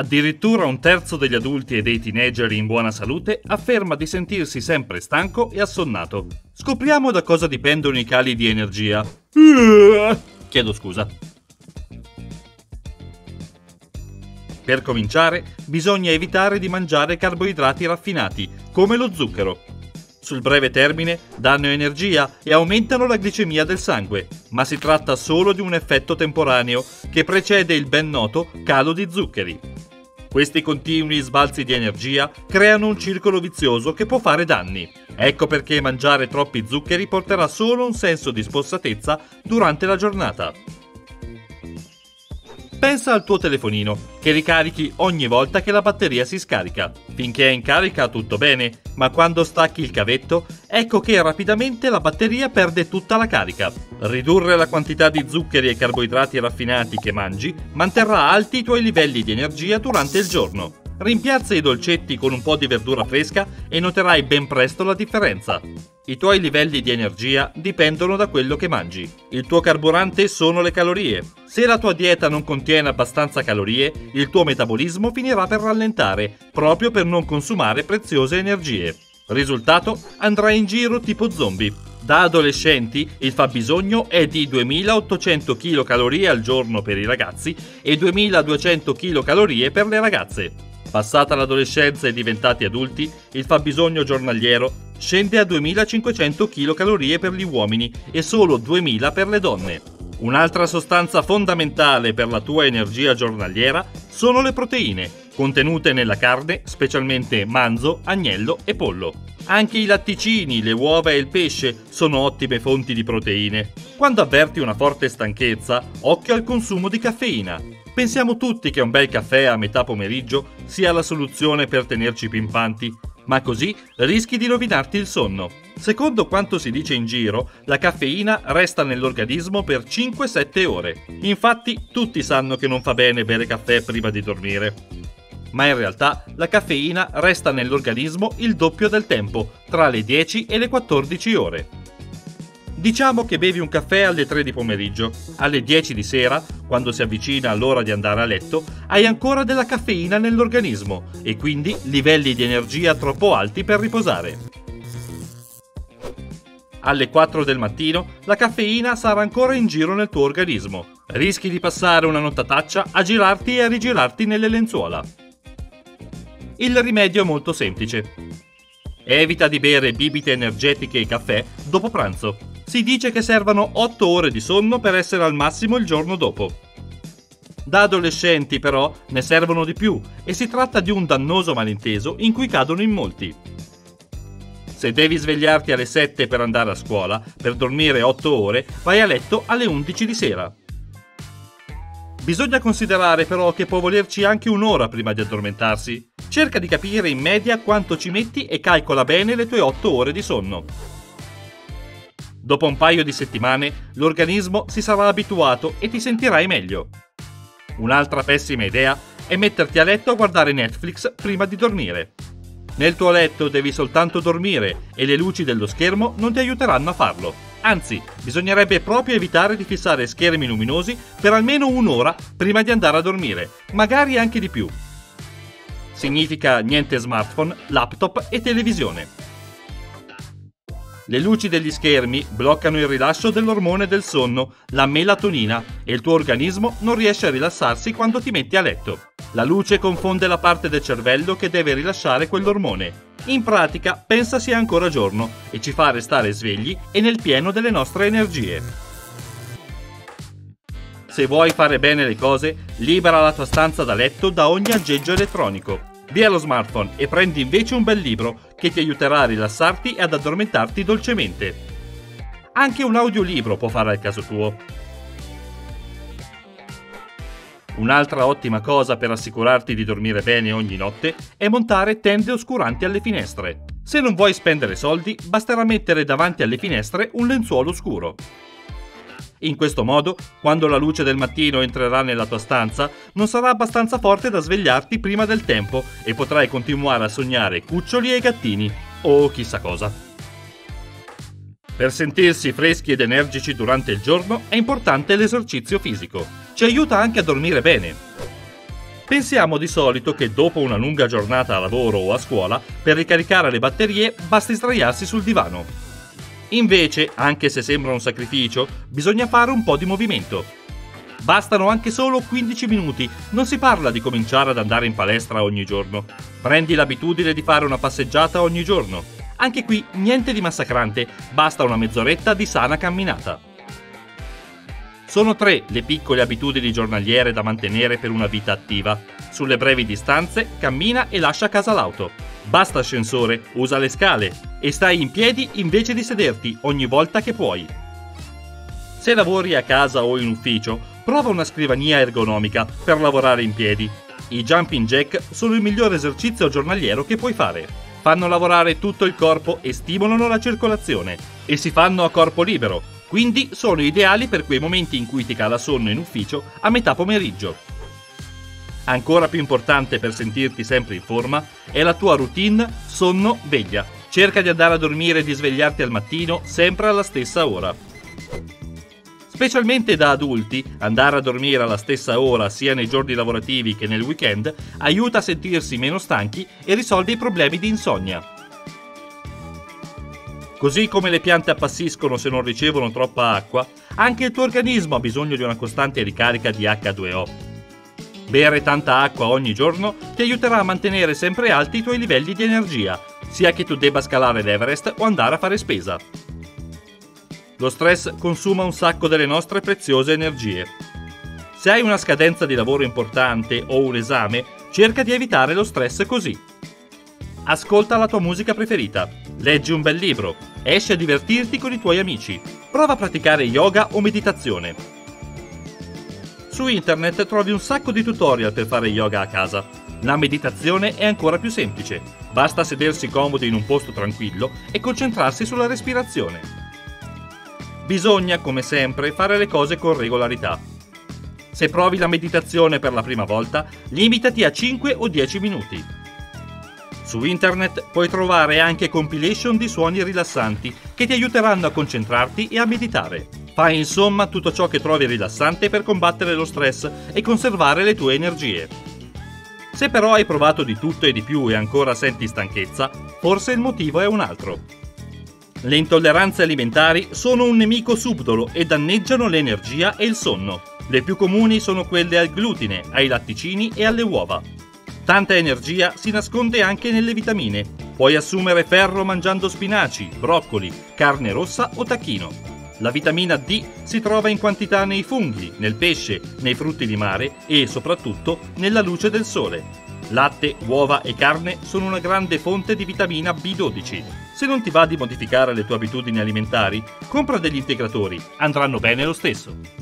Addirittura un terzo degli adulti e dei teenager in buona salute afferma di sentirsi sempre stanco e assonnato. Scopriamo da cosa dipendono i cali di energia. Chiedo scusa. Per cominciare, bisogna evitare di mangiare carboidrati raffinati, come lo zucchero. Sul breve termine danno energia e aumentano la glicemia del sangue, ma si tratta solo di un effetto temporaneo che precede il ben noto calo di zuccheri. Questi continui sbalzi di energia creano un circolo vizioso che può fare danni. Ecco perché mangiare troppi zuccheri porterà solo un senso di spossatezza durante la giornata. Pensa al tuo telefonino, che ricarichi ogni volta che la batteria si scarica. Finché è in carica tutto bene, ma quando stacchi il cavetto, ecco che rapidamente la batteria perde tutta la carica. Ridurre la quantità di zuccheri e carboidrati raffinati che mangi manterrà alti i tuoi livelli di energia durante il giorno. Rimpiazza i dolcetti con un po' di verdura fresca e noterai ben presto la differenza. I tuoi livelli di energia dipendono da quello che mangi. Il tuo carburante sono le calorie. Se la tua dieta non contiene abbastanza calorie, il tuo metabolismo finirà per rallentare, proprio per non consumare preziose energie. Risultato? Andrai in giro tipo zombie. Da adolescenti il fabbisogno è di 2800 kcal al giorno per i ragazzi e 2200 kcal per le ragazze. Passata l'adolescenza e diventati adulti, il fabbisogno giornaliero scende a 2500 kcal per gli uomini e solo 2000 per le donne. Un'altra sostanza fondamentale per la tua energia giornaliera sono le proteine, contenute nella carne, specialmente manzo, agnello e pollo. Anche i latticini, le uova e il pesce sono ottime fonti di proteine. Quando avverti una forte stanchezza, occhio al consumo di caffeina. Pensiamo tutti che un bel caffè a metà pomeriggio sia la soluzione per tenerci pimpanti, ma così rischi di rovinarti il sonno. Secondo quanto si dice in giro, la caffeina resta nell'organismo per 5-7 ore. Infatti, tutti sanno che non fa bene bere caffè prima di dormire. Ma in realtà, la caffeina resta nell'organismo il doppio del tempo, tra le 10 e le 14 ore. Diciamo che bevi un caffè alle 3 di pomeriggio. Alle 10 di sera, quando si avvicina all'ora di andare a letto, hai ancora della caffeina nell'organismo e quindi livelli di energia troppo alti per riposare. Alle 4 del mattino, la caffeina sarà ancora in giro nel tuo organismo. Rischi di passare una nottataccia a girarti e a rigirarti nelle lenzuola. Il rimedio è molto semplice. Evita di bere bibite energetiche e caffè dopo pranzo. Si dice che servano 8 ore di sonno per essere al massimo il giorno dopo. Da adolescenti però ne servono di più e si tratta di un dannoso malinteso in cui cadono in molti. Se devi svegliarti alle 7 per andare a scuola, per dormire 8 ore, vai a letto alle 11 di sera. Bisogna considerare però che può volerci anche un'ora prima di addormentarsi. Cerca di capire in media quanto ci metti e calcola bene le tue 8 ore di sonno. Dopo un paio di settimane, l'organismo si sarà abituato e ti sentirai meglio. Un'altra pessima idea è metterti a letto a guardare Netflix prima di dormire. Nel tuo letto devi soltanto dormire e le luci dello schermo non ti aiuteranno a farlo. Anzi, bisognerebbe proprio evitare di fissare schermi luminosi per almeno un'ora prima di andare a dormire, magari anche di più. Significa niente smartphone, laptop e televisione. Le luci degli schermi bloccano il rilascio dell'ormone del sonno, la melatonina, e il tuo organismo non riesce a rilassarsi quando ti metti a letto. La luce confonde la parte del cervello che deve rilasciare quell'ormone. In pratica, pensa sia ancora giorno e ci fa restare svegli e nel pieno delle nostre energie. Se vuoi fare bene le cose, libera la tua stanza da letto da ogni aggeggio elettronico. Via lo smartphone e prendi invece un bel libro che ti aiuterà a rilassarti e ad addormentarti dolcemente. Anche un audiolibro può fare al caso tuo. Un'altra ottima cosa per assicurarti di dormire bene ogni notte è montare tende oscuranti alle finestre. Se non vuoi spendere soldi, basterà mettere davanti alle finestre un lenzuolo scuro. In questo modo, quando la luce del mattino entrerà nella tua stanza, non sarà abbastanza forte da svegliarti prima del tempo e potrai continuare a sognare cuccioli e gattini, o chissà cosa. Per sentirsi freschi ed energici durante il giorno è importante l'esercizio fisico. Ci aiuta anche a dormire bene. Pensiamo di solito che dopo una lunga giornata a lavoro o a scuola, per ricaricare le batterie basti sdraiarsi sul divano. Invece, anche se sembra un sacrificio, bisogna fare un po' di movimento. Bastano anche solo 15 minuti, non si parla di cominciare ad andare in palestra ogni giorno. Prendi l'abitudine di fare una passeggiata ogni giorno. Anche qui niente di massacrante, basta una mezz'oretta di sana camminata. Sono 3 le piccole abitudini giornaliere da mantenere per una vita attiva. Sulle brevi distanze, cammina e lascia a casa l'auto. Basta ascensore, usa le scale e stai in piedi invece di sederti ogni volta che puoi. Se lavori a casa o in ufficio, prova una scrivania ergonomica per lavorare in piedi. I jumping jack sono il miglior esercizio giornaliero che puoi fare. Fanno lavorare tutto il corpo e stimolano la circolazione. E si fanno a corpo libero. Quindi sono ideali per quei momenti in cui ti cala sonno in ufficio a metà pomeriggio. Ancora più importante per sentirti sempre in forma è la tua routine sonno-veglia. Cerca di andare a dormire e di svegliarti al mattino sempre alla stessa ora. Specialmente da adulti, andare a dormire alla stessa ora sia nei giorni lavorativi che nel weekend aiuta a sentirsi meno stanchi e risolve i problemi di insonnia. Così come le piante appassiscono se non ricevono troppa acqua, anche il tuo organismo ha bisogno di una costante ricarica di H2O. Bere tanta acqua ogni giorno ti aiuterà a mantenere sempre alti i tuoi livelli di energia, sia che tu debba scalare l'Everest o andare a fare spesa. Lo stress consuma un sacco delle nostre preziose energie. Se hai una scadenza di lavoro importante o un esame, cerca di evitare lo stress così. Ascolta la tua musica preferita, leggi un bel libro, esci a divertirti con i tuoi amici, prova a praticare yoga o meditazione. Su internet trovi un sacco di tutorial per fare yoga a casa. La meditazione è ancora più semplice, basta sedersi comodi in un posto tranquillo e concentrarsi sulla respirazione. Bisogna, come sempre, fare le cose con regolarità. Se provi la meditazione per la prima volta, limitati a 5 o 10 minuti. Su internet puoi trovare anche compilation di suoni rilassanti che ti aiuteranno a concentrarti e a meditare. Fai insomma tutto ciò che trovi rilassante per combattere lo stress e conservare le tue energie. Se però hai provato di tutto e di più e ancora senti stanchezza, forse il motivo è un altro. Le intolleranze alimentari sono un nemico subdolo e danneggiano l'energia e il sonno. Le più comuni sono quelle al glutine, ai latticini e alle uova. Tanta energia si nasconde anche nelle vitamine. Puoi assumere ferro mangiando spinaci, broccoli, carne rossa o tacchino. La vitamina D si trova in quantità nei funghi, nel pesce, nei frutti di mare e, soprattutto, nella luce del sole. Latte, uova e carne sono una grande fonte di vitamina B12. Se non ti va di modificare le tue abitudini alimentari, compra degli integratori, andranno bene lo stesso.